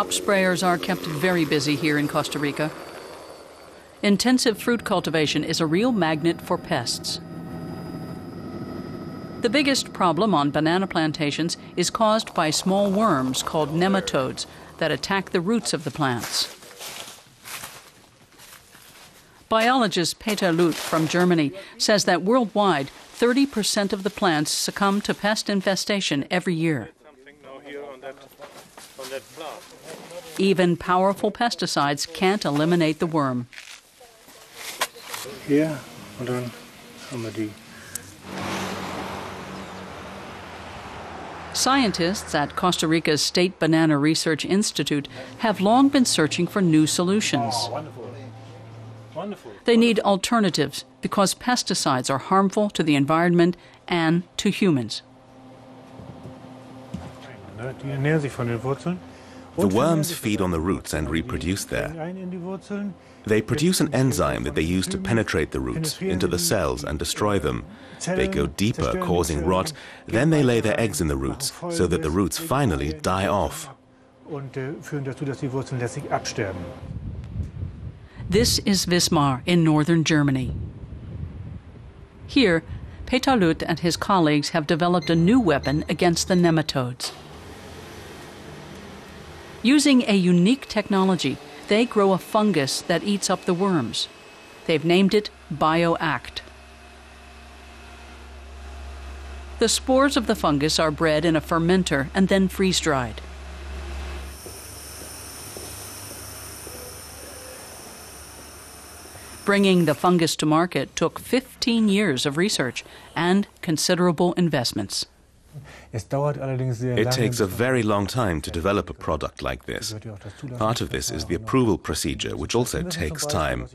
crop sprayers are kept very busy here in Costa Rica. Intensive fruit cultivation is a real magnet for pests. The biggest problem on banana plantations is caused by small worms called nematodes that attack the roots of the plants. Biologist Peter Luth from Germany says that worldwide, 30% of the plants succumb to pest infestation every year. Even powerful pesticides can't eliminate the worm. Scientists at Costa Rica's State Banana Research Institute have long been searching for new solutions. They need alternatives because pesticides are harmful to the environment and to humans. The worms feed on the roots and reproduce there. They produce an enzyme that they use to penetrate the roots into the cells and destroy them. They go deeper, causing rot, then they lay their eggs in the roots so that the roots finally die off. This is Wismar in northern Germany. Here, Peter Luth and his colleagues have developed a new weapon against the nematodes. Using a unique technology, they grow a fungus that eats up the worms. They've named it BioAct. The spores of the fungus are bred in a fermenter and then freeze-dried. Bringing the fungus to market took 15 years of research and considerable investments. It takes a very long time to develop a product like this. Part of this is the approval procedure, which also takes time.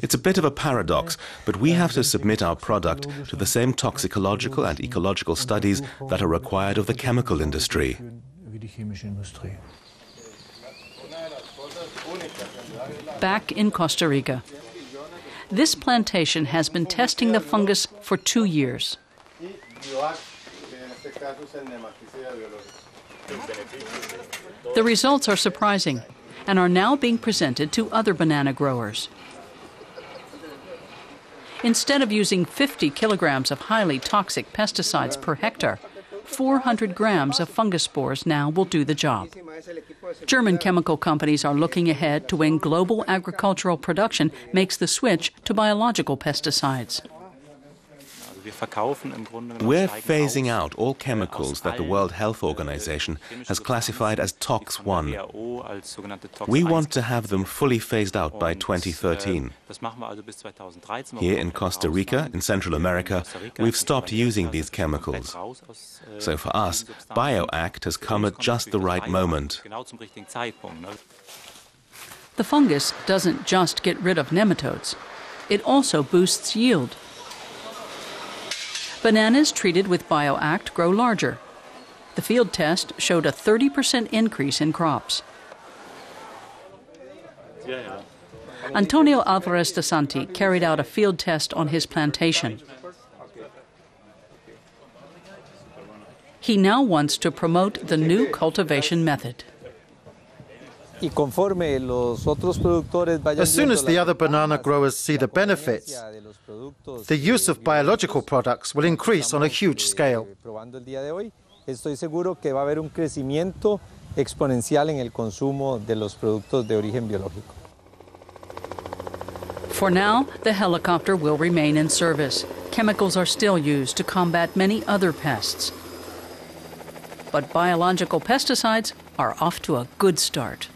It's a bit of a paradox, but we have to submit our product to the same toxicological and ecological studies that are required of the chemical industry. Back in Costa Rica, this plantation has been testing the fungus for 2 years. The results are surprising and are now being presented to other banana growers. Instead of using 50 kilograms of highly toxic pesticides per hectare, 400 grams of fungus spores now will do the job. German chemical companies are looking ahead to when global agricultural production makes the switch to biological pesticides. We're phasing out all chemicals that the World Health Organization has classified as Tox 1. We want to have them fully phased out by 2013. Here in Costa Rica, in Central America, we've stopped using these chemicals. So for us, BioAct has come at just the right moment. The fungus doesn't just get rid of nematodes. It also boosts yield. Bananas treated with BioAct grow larger. The field test showed a 30% increase in crops. Antonio Alvarez de Santi carried out a field test on his plantation. He now wants to promote the new cultivation method. As soon as the other banana growers see the benefits, the use of biological products will increase on a huge scale. For now, the helicopter will remain in service. Chemicals are still used to combat many other pests. But biological pesticides are off to a good start.